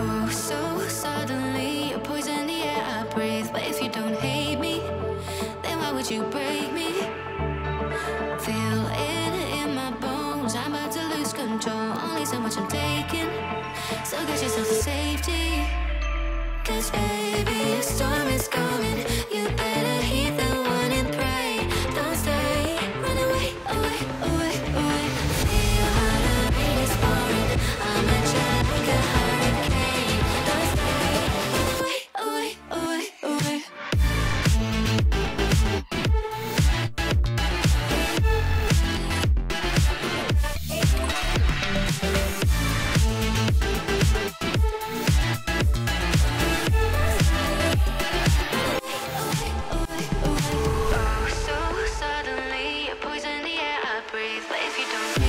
Oh, so suddenly you're poison the air I breathe. But if you don't hate me, then why would you break me? Feel it in my bones, I'm about to lose control. Only so much I'm taking, so get yourself to safety. Cause baby, a storm is coming. You better heed the warning, pray. Don't stay, run away, away, away, away. Feel how the rain is pouring, I'm a child like a hurricane. Don't stay, run away, away, away, away. But if you don't